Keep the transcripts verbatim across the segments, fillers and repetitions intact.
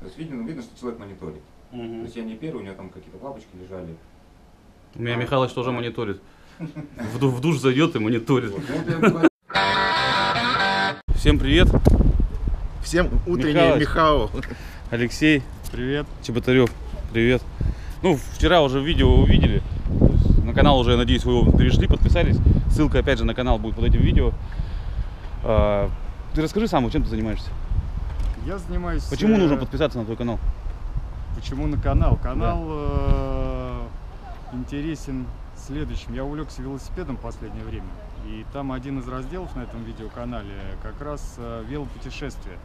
То есть видно, видно, что человек мониторит. Угу. То есть я не первый, у него там какие-то лапочки лежали. У меня а, Михалыч тоже мониторит. В душ зайдет и мониторит. Всем привет. Всем утренний Михау. Алексей. Привет. Чеботарев. Привет. Ну, вчера уже видео увидели. На канал уже, я надеюсь, вы его перешли, подписались. Ссылка, опять же, на канал будет под этим видео. Ты расскажи сам, чем ты занимаешься? Я занимаюсь... Почему э... нужно подписаться на твой канал? Почему на канал? Канал да. э... интересен следующим. Я увлекся велосипедом в последнее время. И там один из разделов на этом видеоканале как раз велопутешествие.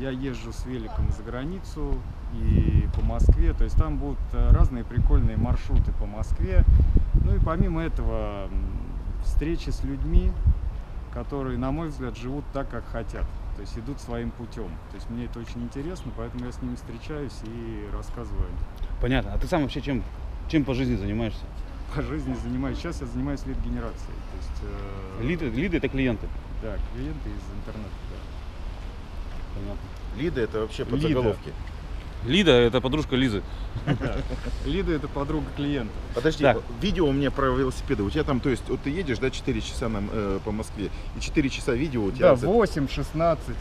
Я езжу с великом за границу и по Москве. То есть там будут разные прикольные маршруты по Москве. Ну и помимо этого встречи с людьми, которые, на мой взгляд, живут так, как хотят. То есть идут своим путем. То есть мне это очень интересно, поэтому я с ними встречаюсь и рассказываю. Понятно. А ты сам вообще чем, чем по жизни занимаешься? По жизни занимаюсь. Сейчас я занимаюсь лид-генерацией. Э... Лиды, лиды – это клиенты? Да, клиенты из интернета. Да. Понятно. Лида – это вообще подзаголовки. Лида – это подружка Лизы. Лида – это подруга клиента. Подожди, видео у меня про велосипеды. У тебя там, то есть, вот ты едешь, да, четыре часа по Москве, и четыре часа видео у тебя... Да, восемь, шестнадцать.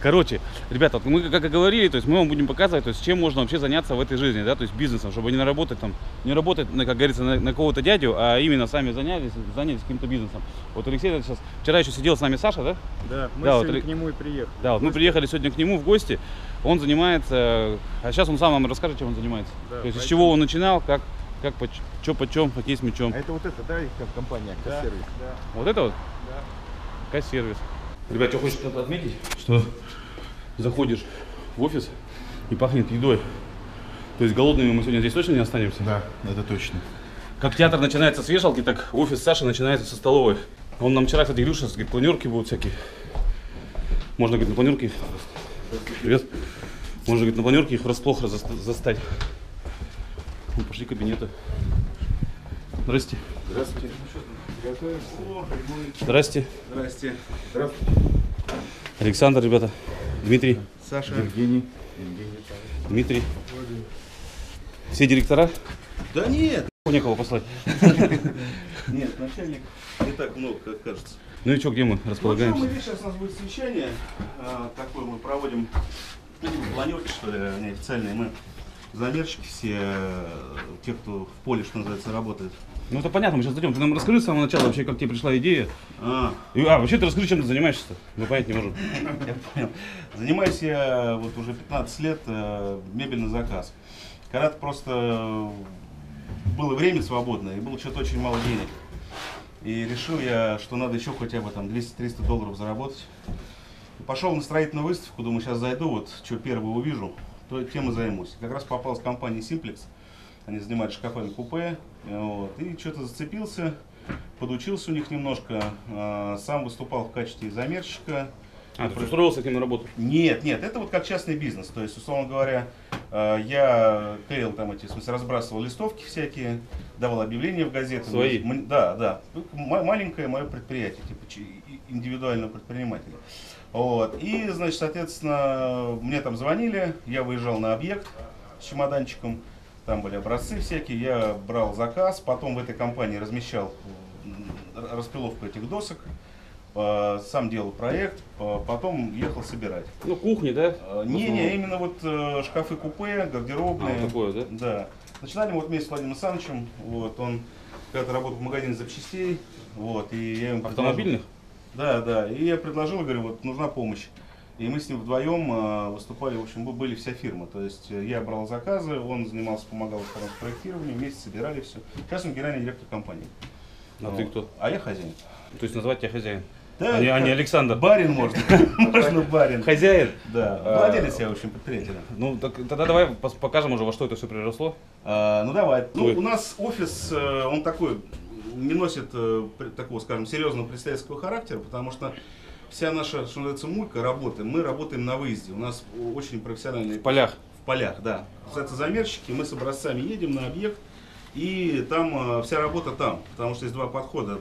Короче, ребята, вот мы, как и говорили, то есть мы вам будем показывать, то есть чем можно вообще заняться в этой жизни, да, то есть бизнесом, чтобы не наработать там, не работать, как говорится, на, на кого-то дядю, а именно сами занялись, занялись каким-то бизнесом. Вот Алексей сейчас, вчера еще сидел с нами Саша, да? Да, мы да, сегодня вот, к нему и приехали. Да, вот мы приехали сегодня к нему в гости, он занимается... А сейчас он сам вам расскажет, чем он занимается. Да, то есть пойдем. С чего он начинал, как, как по, чё, по чем, какие с мечом. А это вот это, да, их там компания, Кас-сервис. Да, да. Вот это вот? Да. Кас-сервис. Ребят, что хочешь отметить, что заходишь в офис и пахнет едой. То есть голодными мы сегодня здесь точно не останемся? Да, это точно. Как театр начинается с вешалки, так офис Саши начинается со столовой. Он нам вчера, кстати, Илюша, говорит, планерки будут всякие. Можно, говорит, на планерки. Привет. Можно, говорит, на планерке их врасплох застать. Ну, пошли к кабинету. Здрасте. Здравствуйте. Здравствуйте. Здрасте. Здрасте. Здравствуйте. Александр, ребята. Дмитрий. Саша. Евгений. Евгений Павлович. Дмитрий. Владимир. Все директора? Да нет. Некого послать. Нет, начальник не так много, как кажется. Ну и что, где мы располагаемся? Ну, мы видим, сейчас у нас будет совещание. Такое мы проводим. Планерки, что ли, неофициальные, мы замерщики все, те, кто в поле, что называется, работает. Ну это понятно, мы сейчас зайдем. Ты нам расскажи с самого начала вообще, как тебе пришла идея. А, а вообще ты расскажи, чем ты занимаешься-то, мы понять не можем. Я понял. Занимаюсь я вот уже пятнадцать лет мебель на заказ. Когда-то просто было время свободное и было что-то очень мало денег. И решил я, что надо еще хотя бы там двести-триста долларов заработать. Пошел на строительную выставку, думаю, сейчас зайду, вот что первое увижу, то тем и займусь. Как раз попал с компанией Simplex, они занимаются шкафами купе, вот, и что-то зацепился, подучился у них немножко, а, сам выступал в качестве замерщика. А, ты устроился к ним на работу? Нет, нет, это вот как частный бизнес, то есть, условно говоря, я клеил там эти, в смысле, разбрасывал листовки всякие, давал объявления в газеты. Свои? Да, да, маленькое мое предприятие, типа индивидуального предпринимателя. Вот. И, значит, соответственно, мне там звонили, я выезжал на объект с чемоданчиком, там были образцы всякие, я брал заказ, потом в этой компании размещал распиловку этих досок, сам делал проект, потом ехал собирать. Ну, кухни, да? Не, не, именно вот шкафы-купе, гардеробные. А, вот такое, да? Да. Начинали мы вот вместе с Владимиром Александровичем, вот, он когда-то работал в магазине запчастей, вот, и я ему... Автомобильных? Да, да. И я предложил, говорю, вот нужна помощь. И мы с ним вдвоем выступали, в общем, были вся фирма. То есть я брал заказы, он занимался, помогал в проектировании, вместе собирали все. Сейчас он генеральный директор компании. А ну, ты кто? А я хозяин. То есть назвать тебя хозяин? Да. А не, а не Александр. Барин можно. Можно барин. Хозяин? Да. Владелец я, в общем, предприятия. Ну, тогда давай покажем уже, во что это все переросло. Ну, давай. Ну, у нас офис, он такой... не носит э, такого, скажем, серьезного представительского характера, потому что вся наша, что называется, мулька работы, мы работаем на выезде. У нас очень профессиональные... В полях. В полях, да. Это замерщики, мы с образцами едем на объект, и там э, вся работа там, потому что есть два подхода.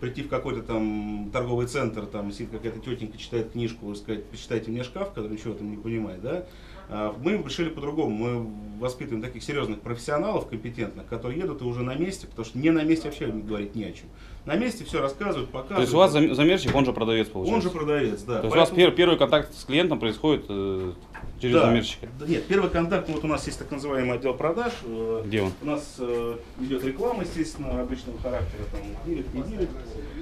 Прийти в какой-то там торговый центр, там сидит какая-то тетенька, читает книжку, сказать, почитайте мне шкаф, который ничего там не понимает, да. Мы решили по-другому. Мы воспитываем таких серьезных профессионалов, компетентных, которые едут и уже на месте, потому что не на месте вообще говорить не о чем. На месте все рассказывают, показывают. То есть у вас замерщик, он же продавец получается? Он же продавец, да. То есть поэтому... у вас первый контакт с клиентом происходит э, через да. замерщика? Нет, первый контакт, вот у нас есть так называемый отдел продаж. Где он? У нас э, идет реклама, естественно, обычного характера, там, директ, не директ.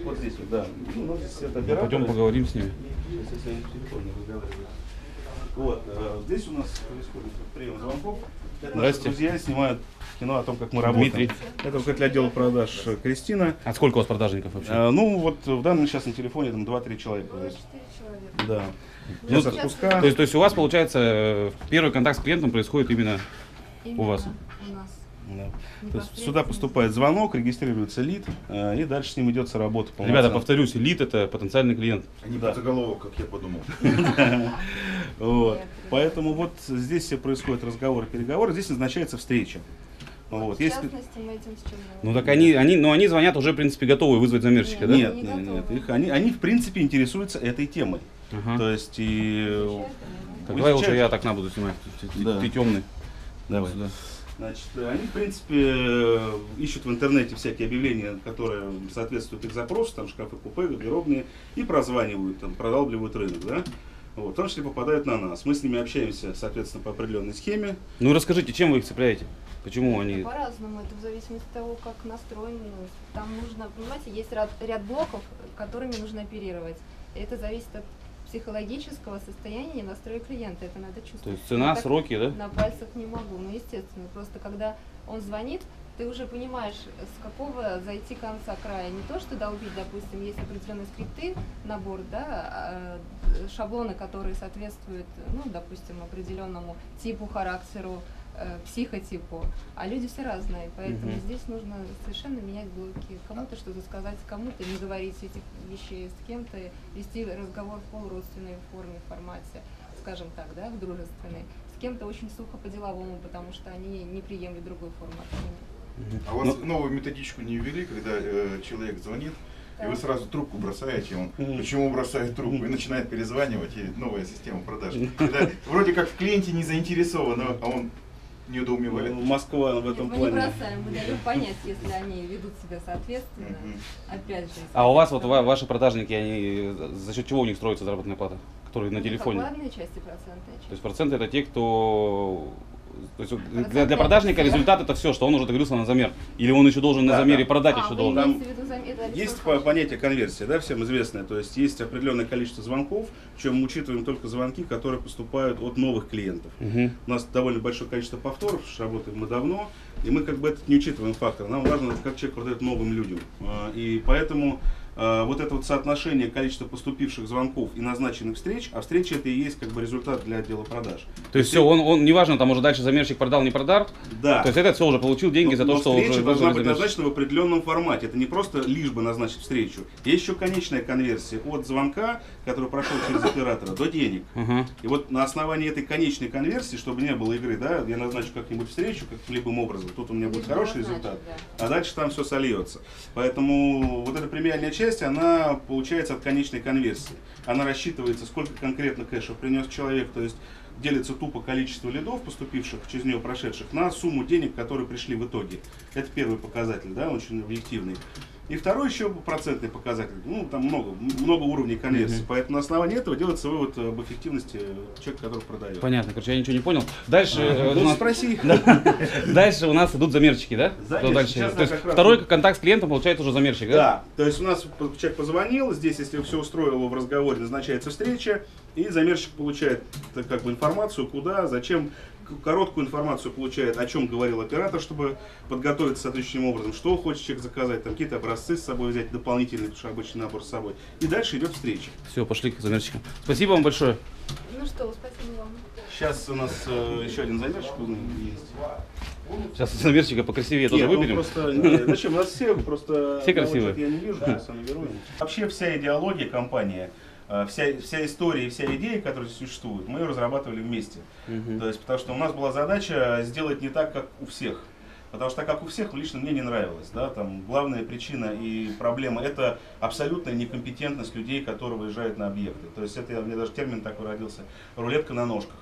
Вот здесь вот, да. Ну, у нас здесь это операторы. Пойдем поговорим с ними. Если они телефонно разговаривают. Вот, э, здесь у нас происходит прием звонков. Это наши друзья снимают кино о том, как мы работаем. Дмитрий. Это вот отдел продаж Кристина. А сколько у вас продажников вообще? Э, ну, вот в данном сейчас на телефоне там два-три человека. два-четыре человека. Да. Ну, отпуска. То есть, то есть у вас, получается, первый контакт с клиентом происходит именно, именно у вас? У нас. Да. То есть сюда поступает звонок, регистрируется лид, э, и дальше с ним идется работа. Ребята, повторюсь, лид — это потенциальный клиент. А не да. подзаголовок, как я подумал. Поэтому вот здесь все происходят разговоры, переговоры, здесь назначается встреча. Вот, в частности, мы этим с чем ну так они, они, но они звонят уже, в принципе, готовы вызвать замерщика, нет, да? Нет, они не нет, нет. Их, они, они, в принципе, интересуются этой темой. Ага. То есть и... Так, давай лучше я от окна буду снимать, да. ты, ты темный. Давай. Сюда. Значит, они, в принципе, ищут в интернете всякие объявления, которые соответствуют их запросу, там шкафы, купе, гардеробные, и прозванивают, там, продалбливают рынок, да? Вот, в том числе попадают на нас. Мы с ними общаемся, соответственно, по определенной схеме. Ну, расскажите, чем вы их цепляете? Почему они… По-разному, это в зависимости от того, как настроены. Там нужно, понимаете, есть ряд, ряд блоков, которыми нужно оперировать. Это зависит от… психологического состояния и настроя клиента, это надо чувствовать. То есть цена, так, сроки, да? На пальцах не могу, ну естественно, просто когда он звонит, ты уже понимаешь, с какого зайти конца края, не то, что долбить, допустим, есть определенные скрипты, набор, да, шаблоны, которые соответствуют, ну, допустим, определенному типу, характеру, психотипу, а люди все разные, поэтому угу. здесь нужно совершенно менять блоки. Кому-то что-то сказать, кому-то не говорить этих вещей, с кем-то вести разговор в полуродственной форме, формате, скажем так, да, в дружественной, с кем-то очень сухо по-деловому, потому что они не приемлют другой формы общения. А у вас новую методичку не ввели, когда э, человек звонит, и вы сразу трубку бросаете, он почему бросает трубку, и начинает перезванивать, и новая система продаж. Когда вроде как в клиенте не заинтересован, а он недоумевает. Москва в этом мы плане. Мы не бросаем, мы даем понять, если они ведут себя соответственно. Mm-hmm. Опять же. А у вас, вот ваши продажники, они за счет чего у них строится заработная плата, которые ну, на телефоне? Вкладная часть и процентная часть. То есть проценты — это те, кто… То есть для, для продажника результат — это все, что он уже договорился на замер. Или он еще должен да, на замере да. продать, а, еще должен. Там есть понятие конверсии, да, всем известное. То есть есть определенное количество звонков, причем мы учитываем только звонки, которые поступают от новых клиентов. Угу. У нас довольно большое количество повторов, работаем мы давно, и мы как бы этот не учитываем фактор. Нам важно, как человек продает новым людям. И поэтому вот это вот соотношение количества поступивших звонков и назначенных встреч, а встречи — это и есть как бы результат для отдела продаж. То есть все, он, он неважно, там уже дальше замерщик продал, не продал, да. то есть этот все уже получил деньги но, за то, но что он уже… встреча должна быть назначена в определенном формате, это не просто лишь бы назначить встречу. Есть еще конечная конверсия от звонка, который прошел через оператора, до денег. Угу. И вот на основании этой конечной конверсии, чтобы не было игры, да, я назначу как-нибудь встречу, каким-либо образом, тут у меня будет хороший результат, а дальше там все сольется. Поэтому вот эта премиальная часть, она получается от конечной конверсии. Она рассчитывается, сколько конкретно кэша принес человек, то есть делится тупо количество лидов, поступивших, через нее прошедших, на сумму денег, которые пришли в итоге. Это первый показатель, да, очень объективный. И второй еще процентный показатель, ну там много, много уровней конверсии, mm-hmm. поэтому на основании этого делается вывод об эффективности человека, который продает. Понятно, короче, я ничего не понял. Дальше а, у нас спроси. Дальше у нас идут замерщики, да? Второй контакт с клиентом получается уже замерщик, да? Да, то есть у нас человек позвонил, здесь, если все устроило в разговоре, назначается встреча, и замерщик получает как бы информацию, куда, зачем. Короткую информацию получает, о чем говорил оператор, чтобы подготовиться соответствующим образом, что хочет человек заказать, там какие-то образцы с собой взять, дополнительный, потому что обычный набор с собой. И дальше идет встреча. Все, пошли к замерщикам. Спасибо вам большое. Ну что, спасибо вам. Сейчас у нас э, еще один замерщик есть. Сейчас замерщика покрасивее тоже выберем. Зачем? У нас все просто… Все красивые. Я не вижу, я сам не беру. Вообще вся идеология компании… Вся, вся история и вся идея, которая существует, мы ее разрабатывали вместе. Uh-huh. То есть, потому что у нас была задача сделать не так, как у всех. Потому что так, как у всех, лично мне не нравилось. Да? Там главная причина и проблема — это абсолютная некомпетентность людей, которые выезжают на объекты. То есть это, у меня даже термин такой родился — рулетка на ножках.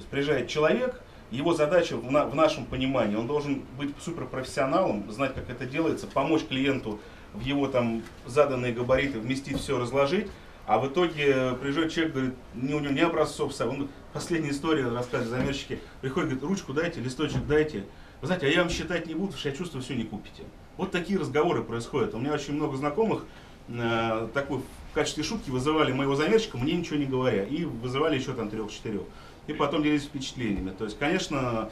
То есть приезжает человек, его задача в, на, в нашем понимании, он должен быть суперпрофессионалом, знать, как это делается, помочь клиенту в его там заданные габариты вместить все, разложить. А в итоге приезжает человек, говорит, не, у него не образцов, он, последняя история, рассказывает замерщики, приходит, говорит, ручку дайте, листочек дайте. Вы знаете, а я вам считать не буду, потому что я чувствую, все не купите. Вот такие разговоры происходят. У меня очень много знакомых э, такой в качестве шутки вызывали моего замерщика, мне ничего не говоря, и вызывали еще там трех-четырех. И потом делились впечатлениями. То есть, конечно,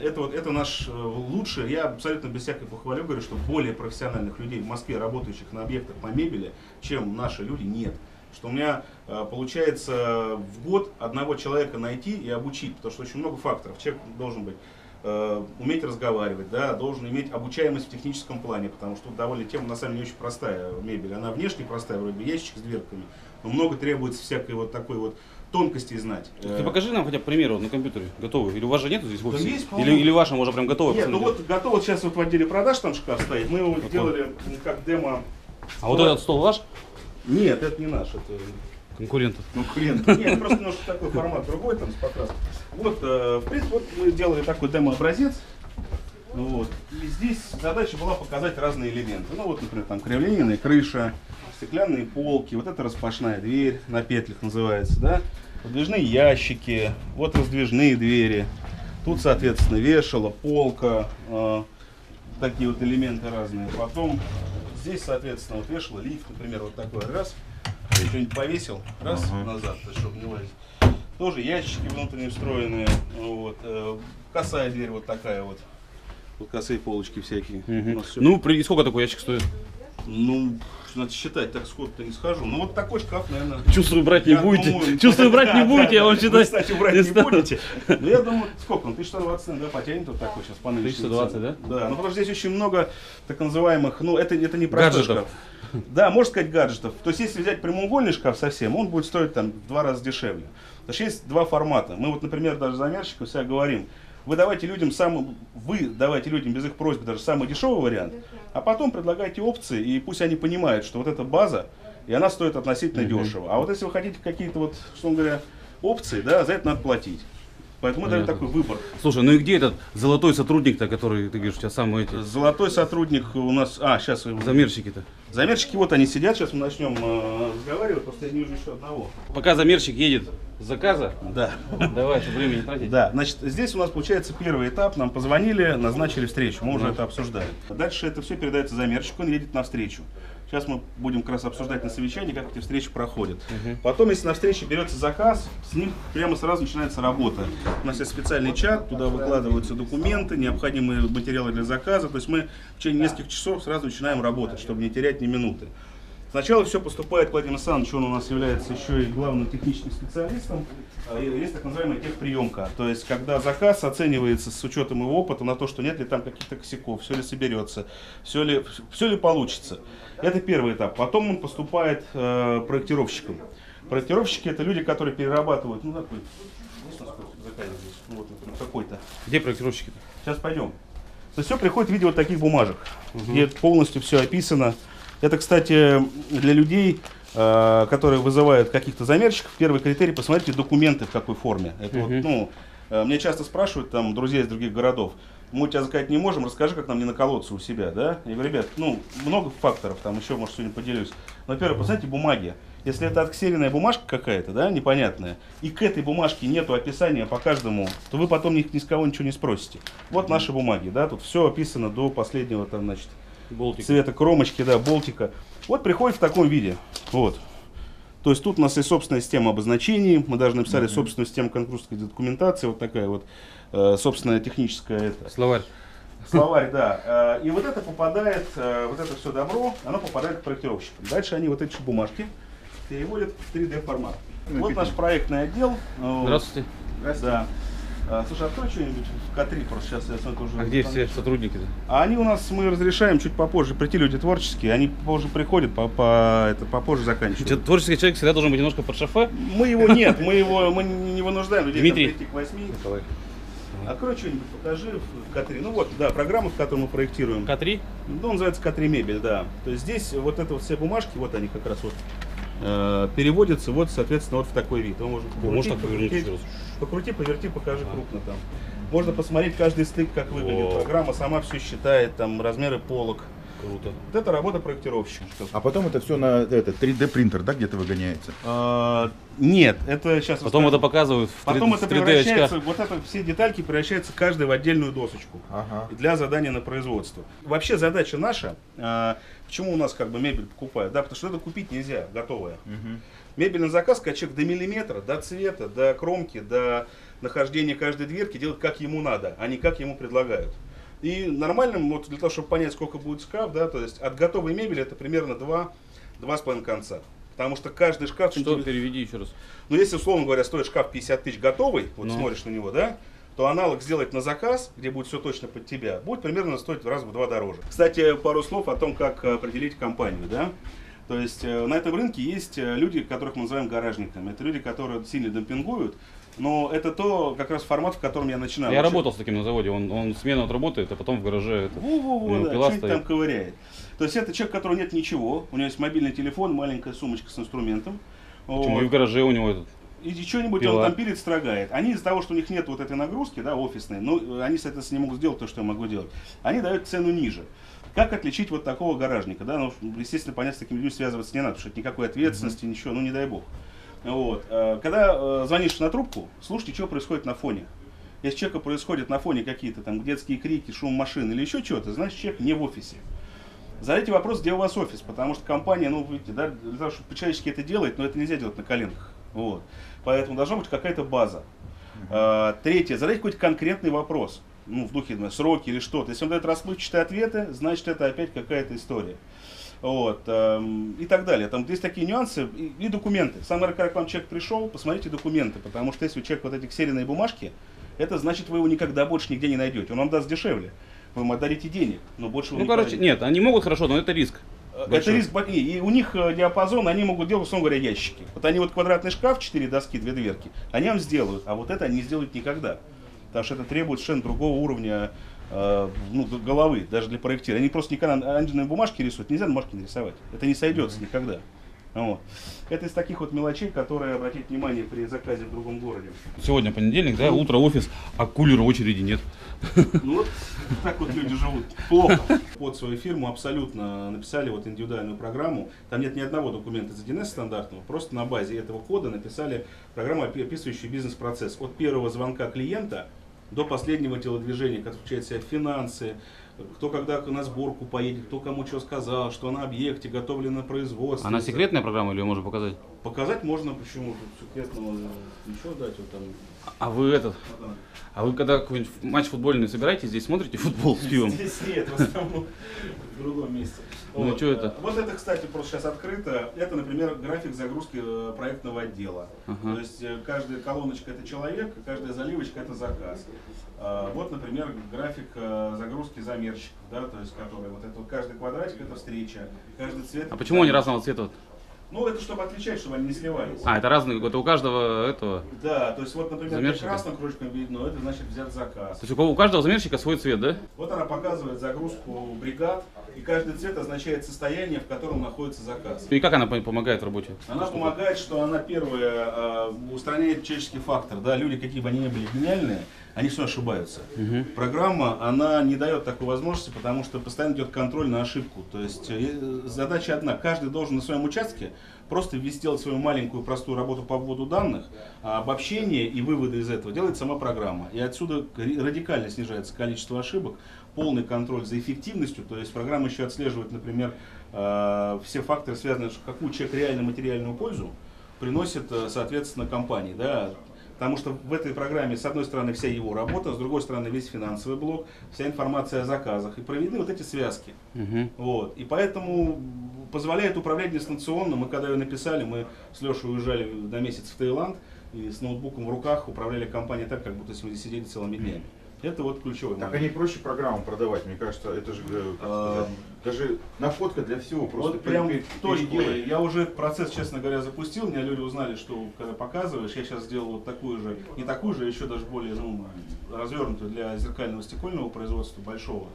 это, вот, это наш лучший, я абсолютно без всякой похвалю, говорю, что более профессиональных людей в Москве, работающих на объектах по мебели, чем наши люди, нет. Что у меня э, получается в год одного человека найти и обучить, потому что очень много факторов. Человек должен быть, э, уметь разговаривать, да, должен иметь обучаемость в техническом плане, потому что довольно тема на самом деле не очень простая мебель. Она внешне простая, вроде ящичек с дверками, но много требуется всякой вот такой вот тонкости знать. Ты покажи нам хотя бы пример вот на компьютере готовый. Или у вас же нету здесь вовсе? Да есть, или, или ваша уже прям готовая? Нет, ну вот готово, сейчас вот в отделе продаж там шкаф стоит, мы его готов. Делали как демо. А вот этот стол ваш? Нет, это не наш, это конкурентов. Конкурентов. Нет, просто немножко такой формат другой, там с покраской. Вот, э, в принципе, вот мы делали такой демо-образец. Вот. И здесь задача была показать разные элементы. Ну вот, например, там кривлениная крыша, стеклянные полки, вот это распашная дверь на петлях называется, да. Подвижные ящики, вот раздвижные двери. Тут, соответственно, вешало, полка, э, такие вот элементы разные. Потом здесь, соответственно, вот вешало лифт, например, вот такой раз, что-нибудь повесил, раз, uh-huh. назад, чтобы не лазить. Тоже ящики внутренне встроенные, вот, э, косая дверь вот такая вот, вот косые полочки всякие. Uh-huh. Ну, при... сколько такой ящик стоит? Ну, надо считать, так сколько-то не схожу. Ну, вот такой шкаф, наверное... Чувствую, брать не будете. Думаю... Чувствую, брать не будете, я вам считаю. Кстати, брать не будете. Ну, я думаю, сколько он? тысяча сто двадцать, да, потянет вот такой сейчас по нынешней цене, да? Да, ну, потому что здесь очень много так называемых, ну, это не простой шкаф. Да, можно сказать гаджетов. То есть, если взять прямоугольный шкаф совсем, он будет стоить там в два раза дешевле. То есть, есть два формата. Мы вот, например, даже замерщикам всегда говорим, Вы давайте, людям самым, вы давайте людям без их просьбы даже самый дешевый вариант, а потом предлагайте опции, и пусть они понимают, что вот эта база, и она стоит относительно mm-hmm. дешево. А вот если вы хотите какие-то, вот, что говоря, опции, да, за это надо платить. Поэтому это такой выбор. Слушай, ну и где этот золотой сотрудник-то, который, ты говоришь, у тебя самый эти... Золотой сотрудник у нас... А, сейчас... Замерщики-то. Замерщики, вот они сидят, сейчас мы начнем э, разговаривать, просто я не вижу еще одного. Пока замерщик едет с заказа, да. Давай, чтобы времени не тратить. Да, значит, здесь у нас получается первый этап, нам позвонили, назначили встречу, мы уже это обсуждали. Дальше это все передается замерщику, он едет на встречу. Сейчас мы будем как раз обсуждать на совещании, как эти встречи проходят. Uh-huh. Потом, если на встрече берется заказ, с ним прямо сразу начинается работа. У нас есть специальный чат, туда выкладываются документы, необходимые материалы для заказа. То есть мы в течение нескольких часов сразу начинаем работать, чтобы не терять ни минуты. Сначала все поступает к Владимиру Александровичу, он у нас является еще и главным техническим специалистом. Есть так называемая техприемка, то есть когда заказ оценивается с учетом его опыта на то, что нет ли там каких-то косяков, все ли соберется, все ли, все ли получится. Это первый этап. Потом он поступает э, проектировщикам. Проектировщики — это люди, которые перерабатывают, ну такой, вот, какой-то. Где проектировщики-то? Сейчас пойдем. То есть все приходит в виде вот таких бумажек, угу. где полностью все описано. Это, кстати, для людей, которые вызывают каких-то замерщиков, первый критерий — посмотрите документы в какой форме. Это uh-huh. вот, ну, мне часто спрашивают там друзья из других городов, мы тебя заказать не можем, расскажи, как нам не наколоться у себя, да? Я говорю, ребят, ну, много факторов, там еще, может, сегодня поделюсь. Но, во-первых, посмотрите бумаги. Если это отксеренная бумажка какая-то, да, непонятная, и к этой бумажке нету описания по каждому, то вы потом ни с кого ничего не спросите. Вот наши бумаги, да, тут все описано до последнего, там, значит, Болтика. Цвета кромочки, да, болтика. Вот приходит в таком виде. Вот. То есть тут у нас есть собственная система обозначений. Мы даже написали mm-hmm. собственную систему конкурсной документации. Вот такая вот э, собственная техническая... Это. Словарь. Словарь, да. И вот это попадает, вот это все добро, оно попадает к проектировщикам. Дальше они вот эти бумажки переводят в три дэ формат. Вот наш проектный отдел. Здравствуйте. Здравствуйте. Да. Слушай, а кто что-нибудь в ка три просто сейчас, я смотрю, уже... А где все сотрудники-то? А они у нас, мы разрешаем чуть попозже прийти, люди творческие, они позже приходят, по, по, это, попозже заканчивают. Творческий человек всегда должен быть немножко под шофе? Мы его нет, мы его мы не вынуждаем людей прийти к восьми. Николай. Открой что-нибудь, покажи в ка три. Ну вот, да, программа, в которой мы проектируем. ка три? Ну, он называется ка три мебель, да. То есть здесь вот это вот все бумажки, вот они как раз вот э, переводятся, вот, соответственно, вот в такой вид. Его можно, можно так повернуть. Покрути, поверти, покажи а. крупно там. Можно посмотреть каждый стык, как выглядит. О. Программа сама все считает, там размеры полок. Круто. Вот это работа проектировщика. А потом это все на это, три дэ принтер, да, где-то выгоняется? А, нет, это сейчас... Потом расскажу. Это показывают в Потом это превращается, вот это все детальки превращаются каждый в отдельную досочку. Ага. Для задания на производство. Вообще задача наша, а, почему у нас как бы мебель покупают, да, потому что это купить нельзя, готовое. Угу. Мебель на заказ, когда человек до миллиметра, до цвета, до кромки, до нахождения каждой дверки делает как ему надо, а не как ему предлагают. И нормальным, вот для того, чтобы понять, сколько будет шкаф, да, то есть от готовой мебели это примерно два с половиной конца. Потому что каждый шкаф... Что, индивиду... переведи еще раз. Ну, если, условно говоря, стоит шкаф пятьдесят тысяч готовый, вот ну. смотришь на него, да, то аналог сделать на заказ, где будет все точно под тебя, будет примерно стоить раз в два дороже. Кстати, пару слов о том, как определить компанию, да. То есть на этом рынке есть люди, которых мы называем гаражниками. Это люди, которые сильно демпингуют. Но это то, как раз формат, в котором я начинал. Я работал с таким на заводе, он, он смену отработает, а потом в гараже это, Во-во-во, да, пила стоит. Там ковыряет. То есть это человек, у которого нет ничего, у него есть мобильный телефон, маленькая сумочка с инструментом. Почему? И в гараже у него этот. И что-нибудь он там пилит, строгает. Они из-за того, что у них нет вот этой нагрузки, да, офисной, ну, они, соответственно, не могут сделать то, что я могу делать. Они дают цену ниже. Как отличить вот такого гаражника, да? Ну, естественно, понятно, с такими людьми связываться не надо, потому что это никакой ответственности, mm-hmm. ничего, ну, не дай бог. Вот. Когда звонишь на трубку, слушайте, что происходит на фоне. Если человека происходит на фоне какие-то там детские крики, шум машин или еще чего-то, значит, человек не в офисе. Задайте вопрос, где у вас офис, потому что компания, ну, видите, да, для того, чтобы по-человечески это делать, но это нельзя делать на коленках. Вот. Поэтому должна быть какая-то база. Mm-hmm. Третье, задайте какой-то конкретный вопрос, ну, в духе, сроки или что-то. Если он дает расплывчатые ответы, значит, это опять какая-то история. Вот, эм, и так далее. Там есть такие нюансы и, и документы. Самое, как к вам человек пришел, посмотрите документы, потому что если у человека вот эти ксеренные бумажки, это значит, вы его никогда больше нигде не найдете. Он вам даст дешевле, вы ему отдадите денег, но больше вы ну, не короче, пойдете. Нет, они могут хорошо, но это риск. Большой. Это риск, и у них диапазон, они могут делать, условно говоря, ящики. Вот они вот квадратный шкаф, четыре доски, две дверки, они вам сделают, а вот это они не сделают никогда. Потому что это требует совершенно другого уровня э, ну, головы, даже для проектирования. Они просто никогда на бумажке рисуют, нельзя на бумажке нарисовать. Это не сойдется никогда. Вот. Это из таких вот мелочей, которые обратить внимание при заказе в другом городе. Сегодня понедельник, да, утро, офис, а кулера очереди нет. Ну вот так вот люди живут. Плохо. Под свою фирму абсолютно написали вот индивидуальную программу. Там нет ни одного документа из один эс стандартного, просто на базе этого кода написали программу, описывающую бизнес-процесс. От первого звонка клиента до последнего телодвижения, как включает в себя финансы, кто когда на сборку поедет, кто кому что сказал, что на объекте, готовлено производство. Она секретная программа или ее можно показать? Показать можно, почему секретного ничего дать. Вот там. А вы этот, а, да. а вы когда какой-нибудь матч футбольный собираете, здесь смотрите футбол с пивом? Здесь нет, в основном в другом месте. Ну что это? Вот это, кстати, просто сейчас открыто. Это, например, график загрузки проектного отдела. То есть каждая колоночка это человек, каждая заливочка это заказ. Вот, например, график загрузки замерщиков, да, то есть который вот это каждый квадратик это встреча, каждый цвет. А почему они разного цвета? Ну, это чтобы отличать, чтобы они не сливались. А, это разные, это у каждого этого. Да, то есть вот, например, красным кружком видно, это значит взят заказ. То есть у каждого замерщика свой цвет, да? Вот она показывает загрузку бригад, и каждый цвет означает состояние, в котором находится заказ. И как она помогает в работе? Она помогает, что она первая устраняет человеческий фактор, да, люди, какие бы они ни были гениальные, они все ошибаются. Угу. Программа, она не дает такой возможности, потому что постоянно идет контроль на ошибку. То есть задача одна, каждый должен на своем участке просто ввести, делать свою маленькую простую работу по вводу данных, а обобщение и выводы из этого делает сама программа. И отсюда радикально снижается количество ошибок, полный контроль за эффективностью, то есть программа еще отслеживает, например, все факторы, связанные с какую человек реально материальную пользу приносит, соответственно, компании, да. Потому что в этой программе, с одной стороны, вся его работа, с другой стороны, весь финансовый блок, вся информация о заказах. И проведены вот эти связки. Угу. Вот. И поэтому позволяет управлять дистанционно. Мы когда ее написали, мы с Лешей уезжали на месяц в Таиланд и с ноутбуком в руках управляли компанией так, как будто сегодня сидели целыми днями. Это вот ключевой момент. Так они проще программу продавать, мне кажется, это же а, даже находка для всего. Просто вот прям точку. Я уже процесс, честно говоря, запустил, меня люди узнали, что когда показываешь, я сейчас сделал вот такую же, не такую же, еще даже более ну, развернутую для зеркального стекольного производства большого.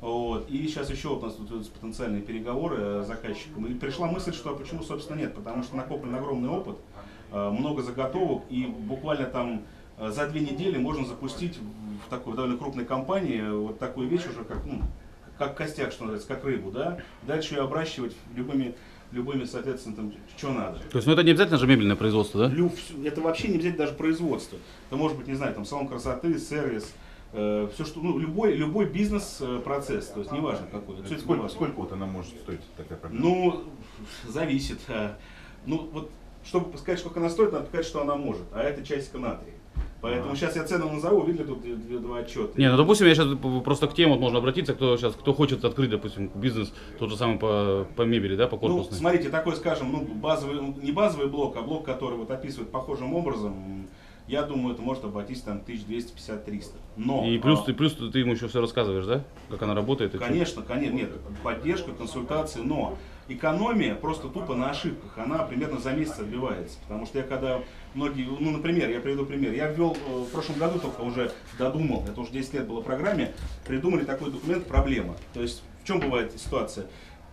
Вот. И сейчас еще у нас тут идут потенциальные переговоры с заказчиком. И пришла мысль, что почему, собственно, нет, потому что накоплен огромный опыт, много заготовок и буквально там за две недели можно запустить в такой довольно крупной компании вот такую вещь уже, как, ну, как костяк, что называется, как рыбу, да. Дальше ее обращивать любыми, любыми, соответственно, там, что надо. То есть, ну, это не обязательно же мебельное производство, да? Это вообще не обязательно даже производство. Это может быть, не знаю, там, салон красоты, сервис, э, все что, ну, любой, любой бизнес-процесс, то есть, неважно какой. То есть, сколько, сколько вот она может стоить, такая проблема? Ну, зависит. Ну, вот, чтобы сказать, сколько она стоит, надо сказать, что она может, а это часика натрия. Поэтому а. сейчас я цену назову, увидели тут два отчета. Не, ну допустим, я сейчас просто к тем вот можно обратиться, кто сейчас, кто хочет открыть, допустим, бизнес, тот же самый по, по мебели, да, по корпусной. Ну, смотрите, такой, скажем, ну, базовый, не базовый блок, а блок, который вот описывает похожим образом, я думаю, это может обойтись там тысяча двести пятьдесят — триста. Но... И плюс, а... ты, плюс ты ему еще все рассказываешь, да, как она работает? И конечно, конечно, нет, поддержка, консультации, но... Экономия просто тупо на ошибках, она примерно за месяц отбивается, потому что я когда многие, ну, например, я приведу пример, я ввел в прошлом году, только уже додумал, это уже десять лет было в программе, придумали такой документ «Проблема». То есть в чем бывает ситуация,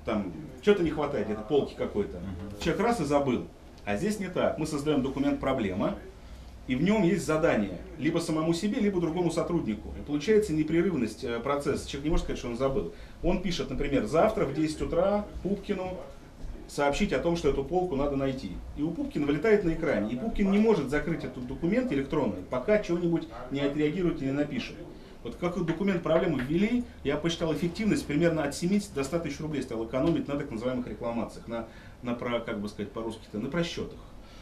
там, чего-то не хватает, где-то полки какой-то, человек раз и забыл, а здесь не так, мы создаем документ «Проблема», и в нем есть задание, либо самому себе, либо другому сотруднику. И получается непрерывность процесса, человек не может сказать, что он забыл. Он пишет, например, завтра в десять утра Пупкину сообщить о том, что эту полку надо найти. И у Пупкина вылетает на экране, и Пупкин не может закрыть этот документ электронный, пока чего-нибудь не отреагирует и не напишет. Вот как документ «Проблему» ввели, я посчитал эффективность примерно от семидесяти до ста тысяч рублей стал экономить на так называемых рекламациях, на, на про, как бы сказать по-русски-то, на просчетах.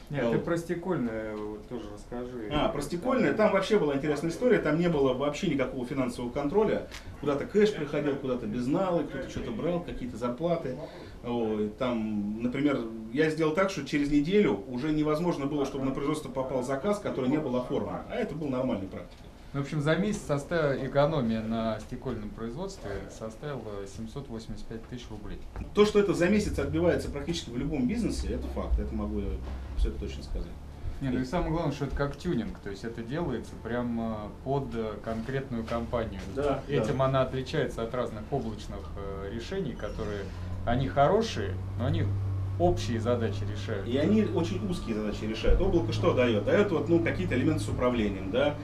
Нет, ну, ты про стекольное тоже расскажи. А, про стекольное, там вообще была интересная история, там не было вообще никакого финансового контроля. Куда-то кэш приходил, куда-то безналы, кто-то что-то брал, какие-то зарплаты. Ой, там, например, я сделал так, что через неделю уже невозможно было, чтобы на производство попал заказ, который не был оформлен. А это была нормальная практика. В общем, за месяц составила экономия на стекольном производстве составила семьсот восемьдесят пять тысяч рублей. То, что это за месяц отбивается практически в любом бизнесе, это факт, это могу я все это точно сказать. Не, ну и самое главное, что это как тюнинг, то есть это делается прямо под конкретную компанию. Да, Этим да. она отличается от разных облачных решений, которые, они хорошие, но они общие задачи решают. И они очень узкие задачи решают. Облако что дает? Дает вот, ну, какие-то элементы с управлением, да?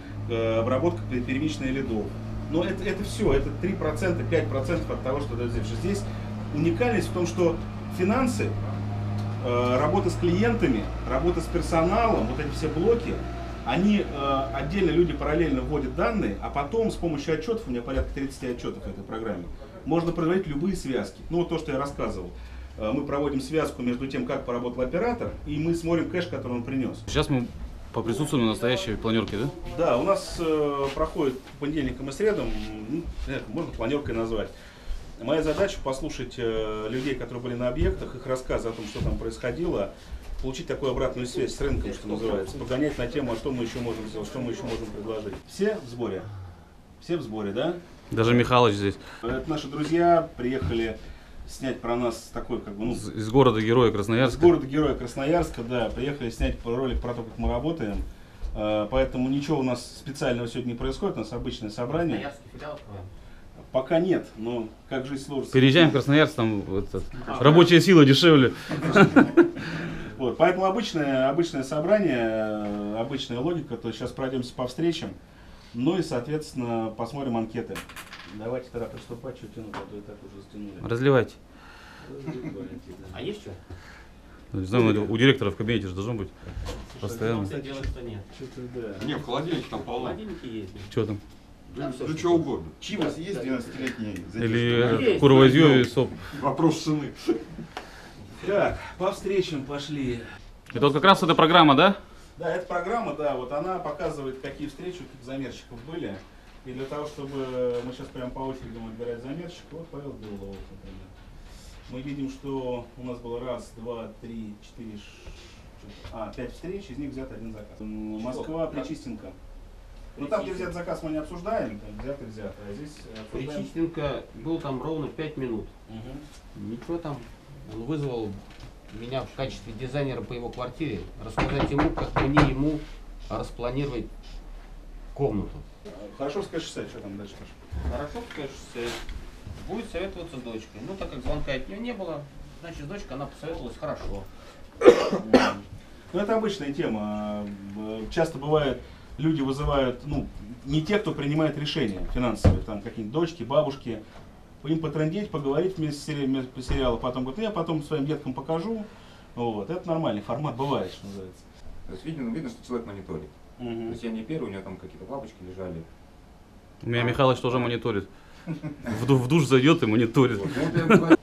Обработка первичной лидов. Но это, это все, это три процента, пять процентов от того, что дает здесь. Здесь уникальность в том, что финансы, работа с клиентами, работа с персоналом, вот эти все блоки, они отдельно люди параллельно вводят данные, а потом с помощью отчетов, у меня порядка тридцати отчетов в этой программе, можно производить любые связки. Ну вот то, что я рассказывал. Мы проводим связку между тем, как поработал оператор, и мы смотрим кэш, который он принес. Сейчас мы поприсутствуем на настоящей планерке, да? Да, у нас э, проходит понедельником и средом, ну, можно планеркой назвать. Моя задача послушать э, людей, которые были на объектах, их рассказы о том, что там происходило, получить такую обратную связь с рынком, что называется, погонять на тему, а что мы еще можем сделать, что мы еще можем предложить. Все в сборе? Все в сборе, да? Даже Михалыч здесь. Это наши друзья приехали снять про нас такой, как бы, ну, из, из города-героя Красноярска. Из города-героя Красноярска, да, приехали снять ролик про то, как мы работаем. Э, поэтому ничего у нас специального сегодня не происходит, у нас обычное собрание. Красноярский филиал? Пока нет, но как жизнь сложится. Переезжаем в Красноярск, там вот, а, рабочая да. сила дешевле. Вот, поэтому обычное, обычное собрание, обычная логика, то сейчас пройдемся по встречам, ну и, соответственно, посмотрим анкеты. Давайте тогда приступать, что тянуть, а то и так уже стянули. Разливайте. Разливайте, да. А есть что? Не знаю, у директора в кабинете же должно быть. Слушай, постоянно. Что делать, что нет. Что-то, да. Не, в холодильнике там полно. В холодильнике есть. Что там? Да, да, ну, что угодно. Чивас есть двенадцатилетний? Или куровое зё и соп. Вопрос цены. Так, по встречам пошли. Это вот как раз эта программа, да? Да, эта программа, да. Вот она показывает, какие встречи у замерщиков были. И для того, чтобы мы сейчас прям по очереди будем отбирать замерщик, вот Павел Белов, например. Мы видим, что у нас было раз, два, три, четыре, ш... а, пять встреч, из них взят один заказ. Что? Москва, Причистинка. Ну там, где взят заказ, мы не обсуждаем, там взят и взят, а здесь обсуждаем. Причистинка, был там ровно пять минут. Угу. Ничего там, он вызвал меня в качестве дизайнера по его квартире, рассказать ему, как мне ему распланировать комнату. Хорошевское шоссе, что там дальше? Хорошевское шоссе будет советоваться с дочкой. Ну, так как звонка от нее не было, значит, дочка, она посоветовалась хорошо. Ну, это обычная тема. Часто бывает, люди вызывают, ну, не те, кто принимает решения финансовые, там какие-нибудь дочки, бабушки, им потрындеть, поговорить вместе с сериалом, потом говорят, я потом своим деткам покажу. Вот. Это нормальный формат, бывает, что называется. То есть видно, видно, что человек мониторит. Угу. То есть я не первый, у него там какие-то бабочки лежали. У меня а, Михалыч тоже мониторит. В, в душ зайдет и мониторит.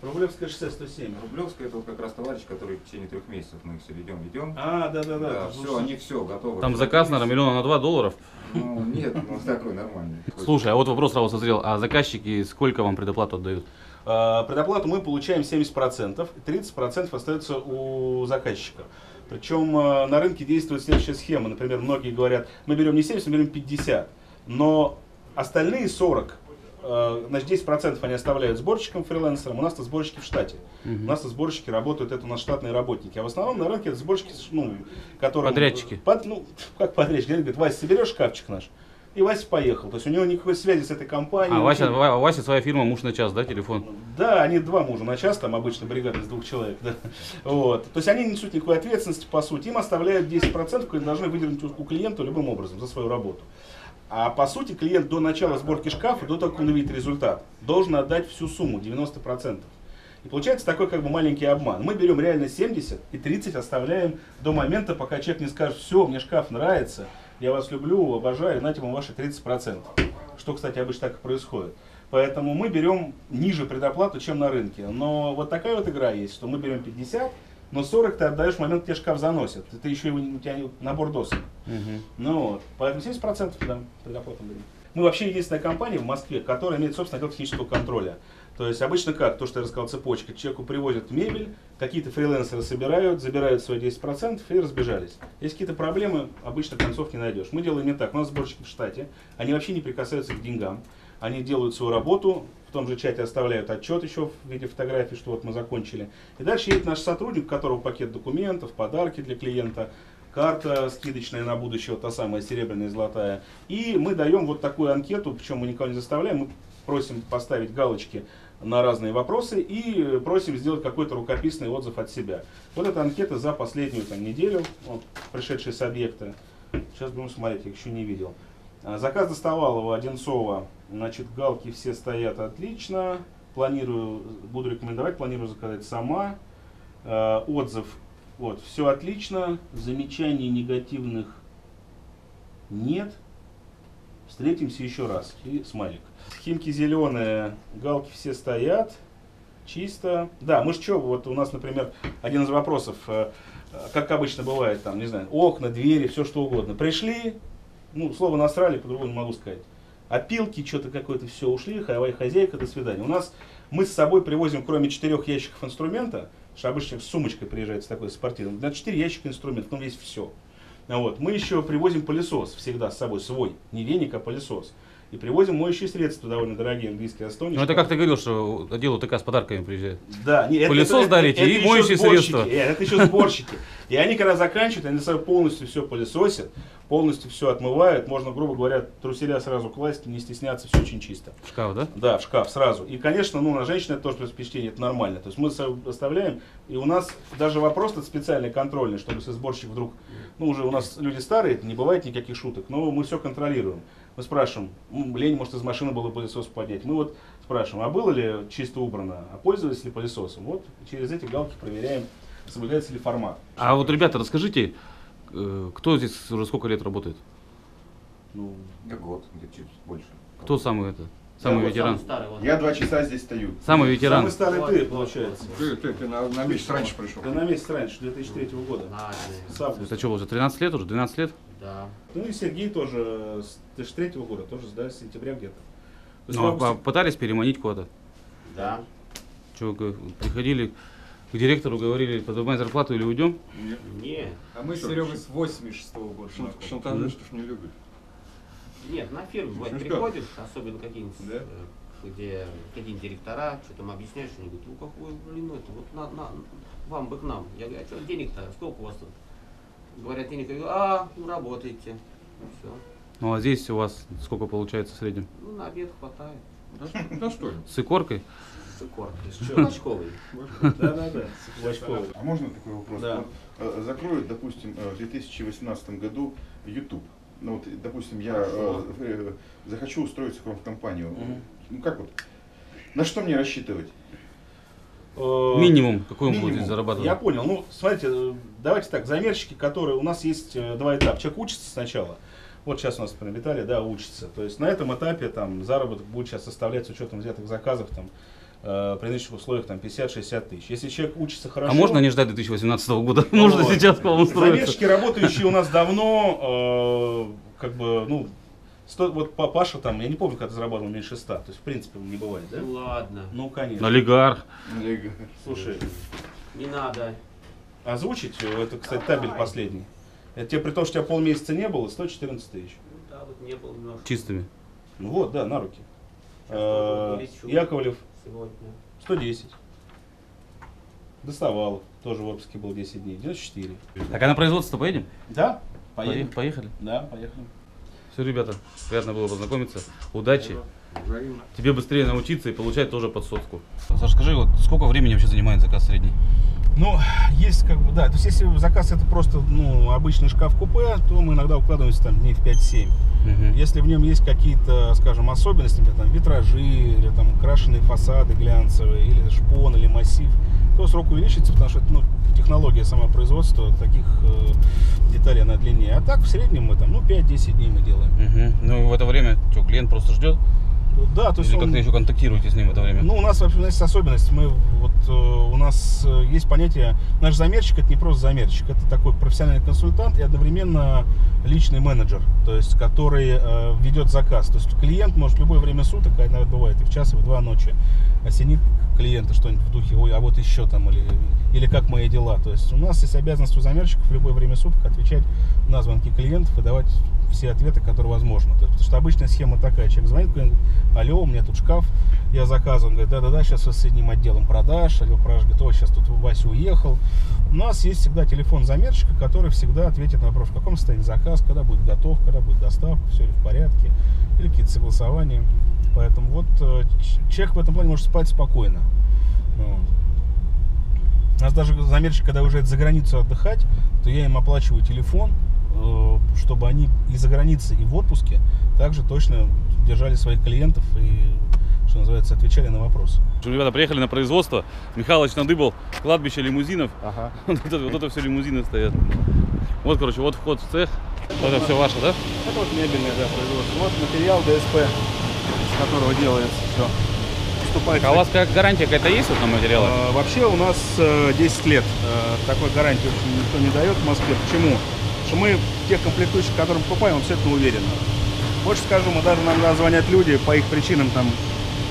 Рублевская шестьдесят сто семь. Рублевская — это как раз товарищ, который в течение трех месяцев мы их все ведем, ведем. А, да, да, да. Все, они все готовы. Там заказ, наверное, миллиона на два долларов. Ну, нет, ну такой нормальный. Слушай, а вот вопрос сразу созрел. А заказчики сколько вам предоплату отдают? Предоплату мы получаем семьдесят процентов, тридцать процентов остается у заказчика. Причем на рынке действует следующая схема. Например, многие говорят, мы берем не семьдесят, мы берем пятьдесят. Но остальные сорок, значит, десять процентов они оставляют сборщикам, фрилансерам. У нас-то сборщики в штате. Угу. У нас-то сборщики работают, это у нас штатные работники. А в основном на рынке это сборщики, ну, которые... Подрядчики. Под, ну, как подрядчики? Говорят, Вася, соберешь шкафчик наш? И Вася поехал. То есть у него никакой связи с этой компанией. А Вася, Ва, Вася своя фирма «Муж на час», да, телефон? Да, они два мужа на час, там обычно бригада из двух человек. Да. Вот. То есть они не несут никакой ответственности, по сути. Им оставляют десять процентов, которые должны выдернуть у клиента любым образом за свою работу. А по сути клиент до начала сборки шкафа, до того, как он увидит результат, должен отдать всю сумму, девяносто процентов. И получается такой как бы маленький обман. Мы берем реально семьдесят и тридцать оставляем до момента, пока человек не скажет, все, мне шкаф нравится, я вас люблю, обожаю, знаете, вам ваши тридцать процентов. Что, кстати, обычно так и происходит. Поэтому мы берем ниже предоплату, чем на рынке. Но вот такая вот игра есть, что мы берем пятьдесят, но сорок ты отдаешь в момент, где шкаф заносят. Ты еще его, у тебя набор досок. Угу. Ну вот, поэтому семьдесят процентов да, предоплату берем. Мы вообще единственная компания в Москве, которая имеет, собственно, отдел технического контроля. То есть обычно как, то, что я рассказал, цепочка, человеку привозят мебель, какие-то фрилансеры собирают, забирают свои десять процентов и разбежались. Если какие-то проблемы, обычно концов не найдешь. Мы делаем не так, у нас сборщики в штате, они вообще не прикасаются к деньгам, они делают свою работу, в том же чате оставляют отчет еще в виде фотографии, что вот мы закончили. И дальше едет наш сотрудник, у которого пакет документов, подарки для клиента, карта скидочная на будущее, вот та самая серебряная и золотая. И мы даем вот такую анкету, причем мы никого не заставляем, мы просим поставить галочки на разные вопросы и просим сделать какой-то рукописный отзыв от себя. Вот эта анкета за последнюю там, неделю, вот, пришедшие с объекта. Сейчас будем смотреть, я их еще не видел. Заказ Доставалова, Одинцова, значит, галки все стоят отлично. Планирую, буду рекомендовать, планирую заказать сама. Отзыв. Вот, все отлично, замечаний негативных нет. Встретимся еще раз. И смайлик. Химки зеленые, галки все стоят, чисто. Да, мы же что, вот у нас, например, один из вопросов, как обычно бывает, там, не знаю, окна, двери, все что угодно. Пришли, ну, слово насрали, по-другому не могу сказать. Опилки, что-то какое-то, все, ушли, хай-вай, хозяйка, до свидания. У нас мы с собой привозим, кроме четырех ящиков инструмента, обычно с сумочкой приезжает с такой спортивной. На четыре ящика инструментов, там есть все. Вот. Мы еще привозим пылесос всегда с собой, свой, не веник, а пылесос. И привозим моющие средства, довольно дорогие, английские Астониш. Ну это как ты говорил, что отделу ТК с подарками приезжает. Да, нет, пылесос это, дарите это, это, и моющие средства. Это еще сборщики. И они когда заканчивают, они собой полностью все пылесосят, полностью все отмывают. Можно, грубо говоря, труселя сразу класть, не стесняться, все очень чисто. В шкаф, да? Да, в шкаф сразу. И, конечно, ну, на женщин это тоже впечатление, это нормально. То есть мы оставляем, и у нас даже вопрос этот специальный, контрольный, чтобы если сборщик вдруг, ну уже у нас люди старые, не бывает никаких шуток, но мы все контролируем. Мы спрашиваем, лень, может, из машины было пылесос поднять. Мы вот спрашиваем, а было ли чисто убрано, а пользовались ли пылесосом. Вот через эти галки проверяем, соблюдается ли формат. А вот, ребята, расскажите, кто здесь уже сколько лет работает? Ну, год, где-то чуть больше. Кто самый это? Самый я ветеран. Вот, самый старый, вот. Я два часа здесь стою. Самый ветеран. Самый старый ты, получается. Ты, ты, ты на, на месяц раньше пришел. Ты на месяц раньше, две тысячи третьего года. Это что, уже тринадцать лет уже, двенадцать лет? Да. Ну и Сергей тоже с две тысячи третьего года, тоже да, с сентября где-то. Ну, а пытались переманить куда-то? Да. Че, приходили к директору, говорили, поднимай зарплату или уйдем? Нет. Нет. А мы с Серегой с восемьдесят шестого года. Шантажистов не любят. Нет, на фирму бывает, приходишь, особенно какие-нибудь, да? Где какие-нибудь директора, что-то им объясняешь, они говорят, ну какой, блин, это вот на, на, вам бы к нам. Я говорю, а что денег-то, сколько у вас тут? Говорят, денег, я говорю, а, ну работаете, ну все. Ну а здесь у вас сколько получается в среднем? Ну на обед хватает. Да что ли? С икоркой? С икоркой, с чувачковой. Да-да-да, с чувачковой. А можно такой вопрос? Закроют, допустим, в две тысячи восемнадцатом году YouTube. ну, вот, допустим, я э, э, захочу устроиться к вам в компанию, угу. ну как вот, на что мне рассчитывать? Минимум, какой он Минимум. будет зарабатывать? Я понял. Ну, смотрите, давайте так, замерщики, которые, у нас есть два этапа. Человек учится сначала, вот сейчас у нас, например, Виталий, да, учится. То есть на этом этапе там заработок будет сейчас составлять с учетом взятых заказов там, э, при нынешних условиях там пятьдесят-шестьдесят тысяч. Если человек учится хорошо… А можно не ждать две тысячи восемнадцатого года? Вот. Нужно сейчас полностроиться. Замерщики, работающие у нас давно, э, как бы, ну… сто, вот Паша там, я не помню, когда зарабатывал меньше ста, то есть в принципе не бывает, да? Ладно. Ну конечно. Олигарх. Олигарх. Слушай. Не надо. Озвучить, это, кстати, давай. Табель последний. Это тебе при том, что у тебя полмесяца не было, сто четырнадцать тысяч. Ну, да, вот не было немножко. Чистыми. Ну вот, да, на руки. А, Яковлев. Сегодня. сто десять. Доставал. Тоже в отпуске был десять дней. девяносто четыре. Так, а на производство поедем? Да. Поедем. Поехали. Да, поехали. Все, ребята, приятно было познакомиться. Удачи. Взаимно. Тебе быстрее научиться и получать тоже под сотку. Саша, скажи, вот сколько времени вообще занимает заказ средний? Ну, есть как бы, да. То есть, если заказ это просто ну, обычный шкаф-купе, то мы иногда укладываемся там дней в пять-семь. Угу. Если в нем есть какие-то, скажем, особенности, там витражи, или там украшенные фасады глянцевые, или шпон, или массив, то срок увеличится, потому что ну, технология самопроизводства таких э, деталей она длиннее. А так в среднем мы там ну, пять-десять дней мы делаем. Угу. Ну в это время что, клиент просто ждет? Да, то есть как-то еще контактируете с ним в это время? Ну, у нас вообще у нас есть особенность. Мы, вот, э, у нас есть понятие, наш замерщик это не просто замерщик, это такой профессиональный консультант и одновременно личный менеджер, то есть, который э, ведет заказ. То есть клиент может в любое время суток, а иногда бывает и в час, и в два ночи, осенит клиента что-нибудь в духе, ой, а вот еще там, или, или как мои дела. То есть у нас есть обязанность у замерщиков в любое время суток отвечать на звонки клиентов и давать все ответы, которые возможно. То есть, потому что обычная схема такая, человек звонит, говорит, алло, у меня тут шкаф, я заказываю, говорит, да-да-да, сейчас с соседним отделом продаж, отдел продаж говорит, ой, сейчас тут Вася уехал. У нас есть всегда телефон замерщика, который всегда ответит на вопрос, в каком состоянии заказ, когда будет готов, когда будет доставка, все ли в порядке, или какие-то согласования. Поэтому вот человек в этом плане может спать спокойно. Вот. У нас даже замерщик, когда уезжает за границу отдыхать, то я им оплачиваю телефон, чтобы они и за границей, и в отпуске также точно держали своих клиентов и, что называется, отвечали на вопросы. Ребята, приехали на производство, Михалыч надыбал кладбище лимузинов, ага. вот, это, вот это все лимузины стоят. Вот, короче, вот вход в цех, это, это все ваше, да? Это вот мебельное, да, производство. Вот материал ДСП, из которого делается все. Вступает... А у вас как гарантия какая-то есть вот на материалы? А, вообще у нас десять лет такой гарантии никто не дает в Москве. Почему? Мы в тех комплектующих, которые мы покупаем, абсолютно уверены. Больше скажу, мы даже нам звонят люди по их причинам, там,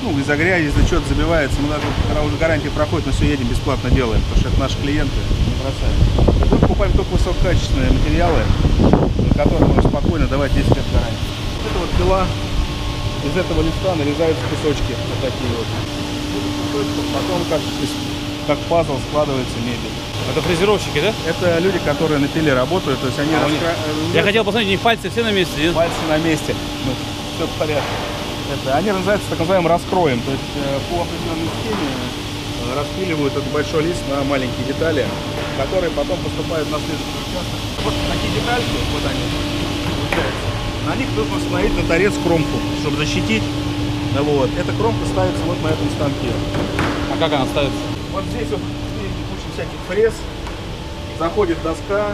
ну, из-за грязи, из-за чего-то забивается. Мы даже, когда уже гарантия проходит, мы все едем, бесплатно делаем, потому что это наши клиенты, не бросаем. Мы покупаем только высококачественные материалы, на которые можно спокойно давать десять лет гарантии. Это вот пила, из этого листа нарезаются кусочки, вот такие вот. Потом как, как пазл складывается мебель. Это фрезеровщики, да? Это люди, которые на пиле работают, то есть они... А, раскра... Я хотел посмотреть, у них пальцы все на месте, нет? Пальцы на месте, ну, все в порядке. Это, они называются так называемым раскроем, то есть по определенной схеме распиливают этот большой лист на маленькие детали, которые потом поступают на следующий участок. Вот такие детальки, вот они, получаются. На них нужно установить на торец кромку, чтобы защитить. Вот. Эта кромка ставится вот на этом станке. А как она ставится? Вот здесь вот. Всяких фрез, заходит доска,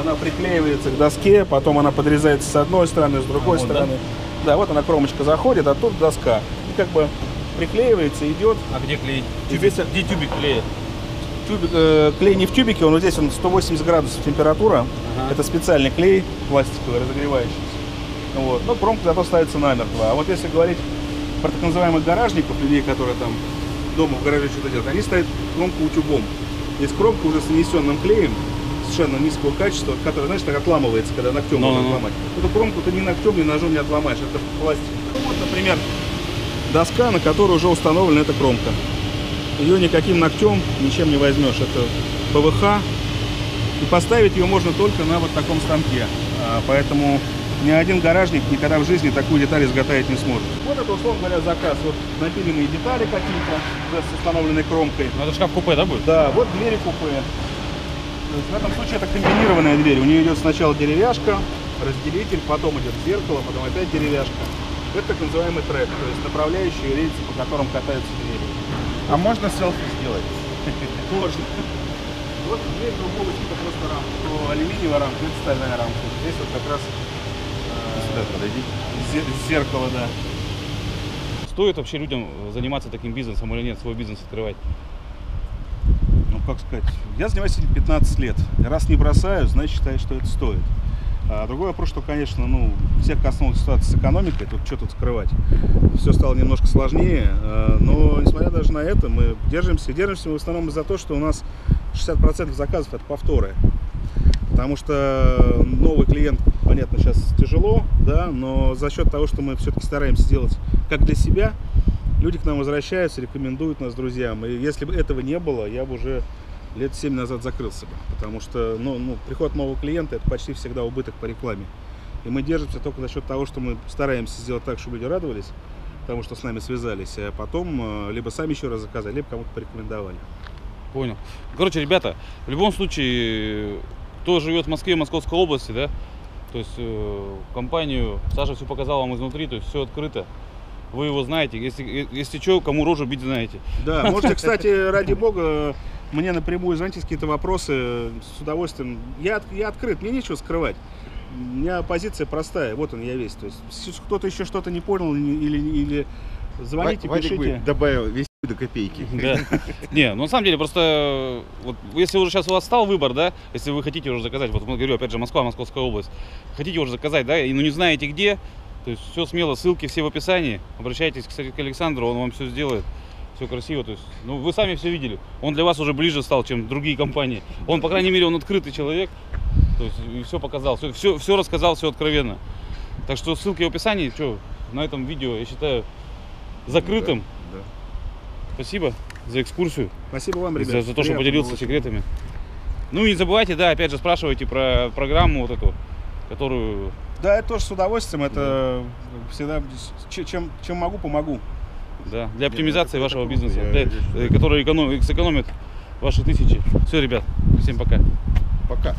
она приклеивается к доске, потом она подрезается с одной стороны, с другой а вот, стороны. Да? Да, вот она кромочка заходит, а тут доска. И как бы приклеивается, идет. А где клей? Тюбик, здесь... Где тюбик клеит? Тюбик, э, клей не в тюбике, он вот здесь он сто восемьдесят градусов температура. Ага. Это специальный клей пластиковый, разогревающийся. Вот. Но промка зато ставится намертво. А вот если говорить про так называемых гаражников, людей, которые там дома в гараже что-то делают, они ставят кромку утюгом. Есть кромка уже с нанесенным клеем, совершенно низкого качества, который, знаешь, так отламывается, когда ногтем Но... можно отломать. Эту кромку ты ни ногтем, ни ножом не отломаешь, это пластик. Вот, например, доска, на которую уже установлена эта кромка. Ее никаким ногтем ничем не возьмешь, это ПВХ. И поставить ее можно только на вот таком станке. Поэтому ни один гаражник никогда в жизни такую деталь изготовить не сможет. Вот это, условно говоря, заказ. Вот напиленные детали какие-то с установленной кромкой. Но это шкаф-купе, да, будет? Да, вот двери-купе. В этом случае это комбинированная дверь. У нее идет сначала деревяшка, разделитель, потом идет зеркало, потом опять деревяшка. Это так называемый трек, то есть направляющие рельсы, по которым катаются двери. А можно селфи сделать? Можно. Вот дверь другого типа, просто рамка. Алюминиевая рамка, это стальная рамка. Здесь вот как раз зеркало, да. Стоит вообще людям заниматься таким бизнесом или нет, свой бизнес открывать? Ну, как сказать, я занимаюсь этим пятнадцать лет. Раз не бросаю, значит, считаю, что это стоит. А другой вопрос, что, конечно, ну, всех коснулась ситуация с экономикой, тут что тут скрывать. Все стало немножко сложнее, но, несмотря даже на это, мы держимся. Держимся мы в основном из-за того, что у нас шестьдесят процентов заказов – это повторы. Потому что новый клиент, понятно, сейчас тяжело, да, но за счет того, что мы все-таки стараемся делать как для себя, люди к нам возвращаются, рекомендуют нас друзьям. И если бы этого не было, я бы уже лет семь назад закрылся бы. Потому что ну, ну, приход нового клиента – это почти всегда убыток по рекламе. И мы держимся только за счет того, что мы стараемся сделать так, чтобы люди радовались тому, что с нами связались, а потом либо сами еще раз заказали, либо кому-то порекомендовали. Понял. Короче, ребята, в любом случае… Кто живет в Москве, в Московской области, да, то есть э, компанию, Саша все показал вам изнутри, то есть все открыто, вы его знаете, если, если что, кому рожу бить, знаете. Да, можете, кстати, ради бога, мне напрямую звоните какие-то вопросы, с удовольствием, я, я открыт, мне нечего скрывать, у меня позиция простая, вот он я весь, то есть кто-то еще что-то не понял или, или звоните, Вадик пишите. Добавил весь до копейки. Да. Не, ну на самом деле просто, вот, если уже сейчас у вас стал выбор, да, если вы хотите уже заказать, вот говорю, опять же, Москва, Московская область, хотите уже заказать, да, и ну не знаете где, то есть все смело, ссылки все в описании, обращайтесь, кстати, к Александру, он вам все сделает, все красиво, то есть, ну вы сами все видели, он для вас уже ближе стал, чем другие компании, он, по крайней мере, он открытый человек, то есть и все показал, все, все, все рассказал, все откровенно, так что ссылки в описании, что, на этом видео, я считаю, закрытым. Да, да. Спасибо за экскурсию. Спасибо вам, ребята. За, за то, что поделился секретами. Ну и не забывайте, да, опять же, спрашивайте про программу вот эту, которую... Да, это тоже с удовольствием. Это да. Всегда... Чем, чем могу, помогу. Да, для оптимизации я, вашего я, бизнеса, я, для, я, который эконом, сэкономит ваши тысячи. Все, ребят, всем пока. Пока.